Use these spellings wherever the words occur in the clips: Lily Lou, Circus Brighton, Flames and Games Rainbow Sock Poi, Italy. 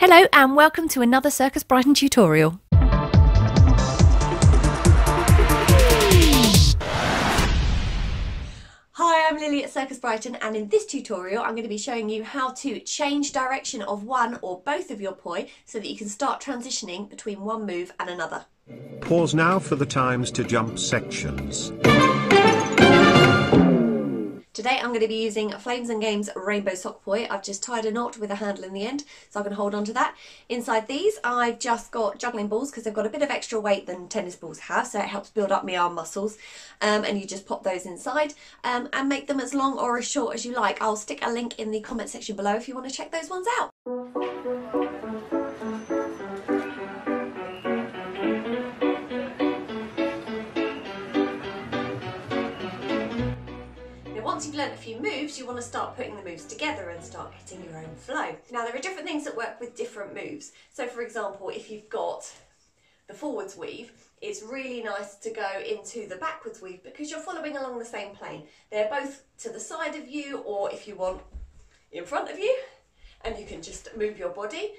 Hello and welcome to another Circus Brighton tutorial. Hi, I'm Lily at Circus Brighton, and in this tutorial I'm going to be showing you how to change direction of one or both of your poi so that you can start transitioning between one move and another. Pause now for the times to jump sections. Today I'm going to be using Flames and Games Rainbow Sock Poi. I've just tied a knot with a handle in the end, so I can hold on to that. Inside these I've just got juggling balls because they've got a bit of extra weight than tennis balls have, so it helps build up my arm muscles. And you just pop those inside and make them as long or as short as you like. I'll stick a link in the comment section below if you want to check those ones out. Once you've learnt a few moves, you want to start putting the moves together and start getting your own flow. Now, there are different things that work with different moves. So, for example, if you've got the forwards weave, it's really nice to go into the backwards weave because you're following along the same plane. They're both to the side of you, or if you want, in front of you, and you can just move your body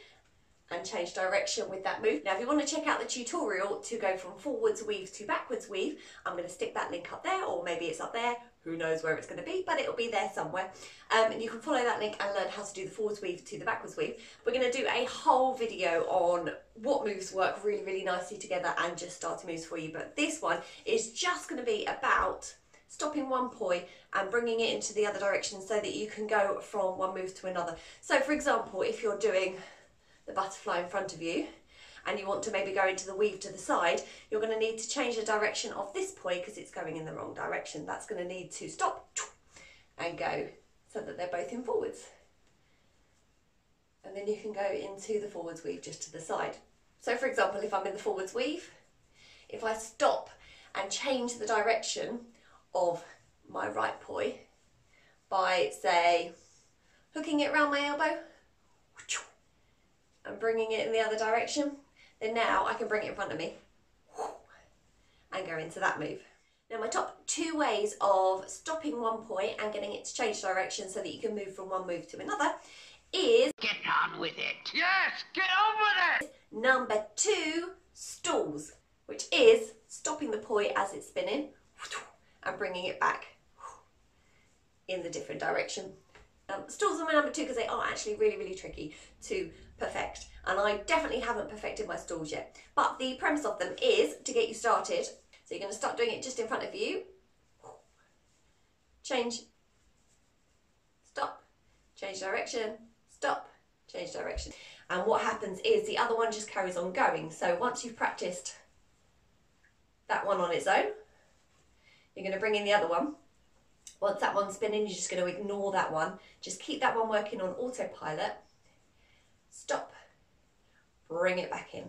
and change direction with that move. Now, if you want to check out the tutorial to go from forwards weave to backwards weave, I'm going to stick that link up there, or maybe it's up there. Who knows where it's going to be, but it'll be there somewhere. And you can follow that link and learn how to do the forwards weave to the backwards weave. We're going to do a whole video on what moves work really, really nicely together and just starter moves for you. But this one is just going to be about stopping one poi and bringing it into the other direction so that you can go from one move to another. So, for example, if you're doing the butterfly in front of you and you want to maybe go into the weave to the side, you're going to need to change the direction of this poi because it's going in the wrong direction. That's going to need to stop and go so that they're both in forwards. And then you can go into the forwards weave just to the side. So, for example, if I'm in the forwards weave, if I stop and change the direction of my right poi by, say, hooking it around my elbow and bringing it in the other direction, then now I can bring it in front of me and go into that move. Now, my top two ways of stopping one poi and getting it to change direction so that you can move from one move to another is... Get on with it! Yes! Get on with it! Number two, stalls, which is stopping the poi as it's spinning and bringing it back in the different direction. Stalls are my number two because they are actually really, really tricky to perfect, and I definitely haven't perfected my stalls yet, but the premise of them is to get you started. So you're going to start doing it just in front of you, change, stop, change direction, stop, change direction, and what happens is the other one just carries on going. So once you've practiced that one on its own, you're going to bring in the other one. Once that one's spinning, you're just going to ignore that one. Just keep that one working on autopilot. Stop. Bring it back in.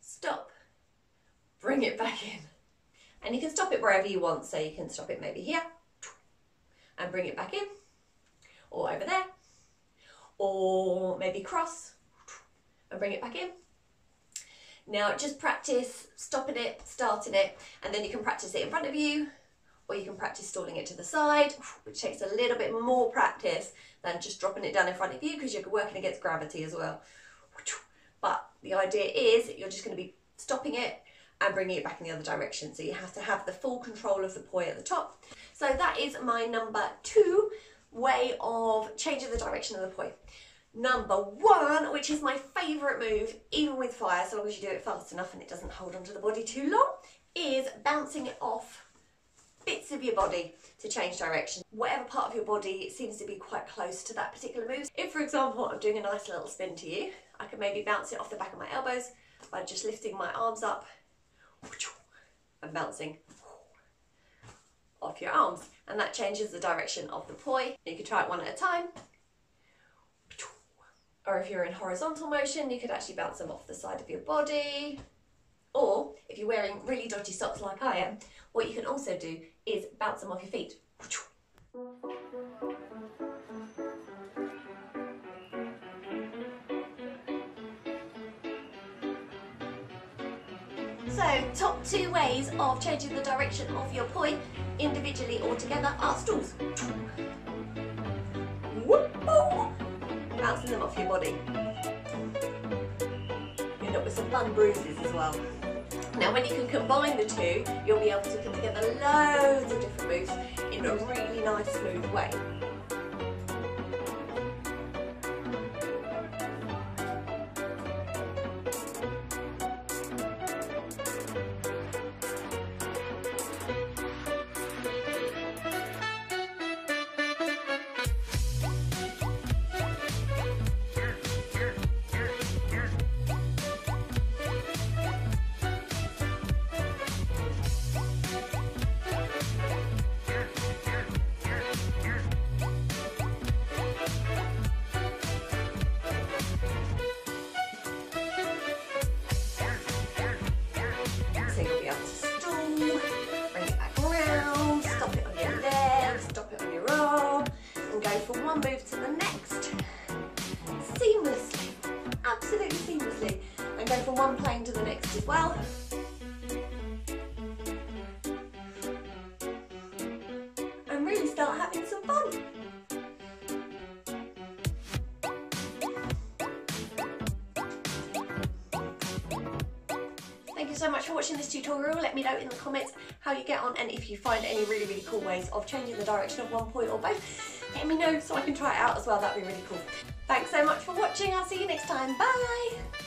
Stop. Bring it back in. And you can stop it wherever you want. So you can stop it maybe here and bring it back in, or over there, or maybe cross and bring it back in. Now just practice stopping it, starting it, and then you can practice it in front of you, or you can practice stalling it to the side, which takes a little bit more practice than just dropping it down in front of you because you're working against gravity as well. But the idea is you're just going to be stopping it and bringing it back in the other direction. So you have to have the full control of the poi at the top. So that is my number two way of changing the direction of the poi. Number one, which is my favourite move, even with fire, so long as you do it fast enough and it doesn't hold onto the body too long, is bouncing it off bits of your body to change direction. Whatever part of your body seems to be quite close to that particular move. If, for example, I'm doing a nice little spin to you, I can maybe bounce it off the back of my elbows by just lifting my arms up and bouncing off your arms. And that changes the direction of the poi. You can try it one at a time. Or if you're in horizontal motion, you could actually bounce them off the side of your body. Or if you're wearing really dodgy socks like I am, what you can also do is bounce them off your feet. So, top two ways of changing the direction of your poi, individually or together, are stalls. Bounce knocking them off your body. You end up with some fun bruises as well. Now when you can combine the two, you'll be able to put together loads of different moves in a really nice smooth way. Move to the next seamlessly, absolutely seamlessly, and go from one plane to the next as well. And really start having some fun. Thank you so much for watching this tutorial. Let me know in the comments how you get on and if you find any really, really cool ways of changing the direction of one point or both. Let me know so I can try it out as well, that'd be really cool. Thanks so much for watching, I'll see you next time, bye!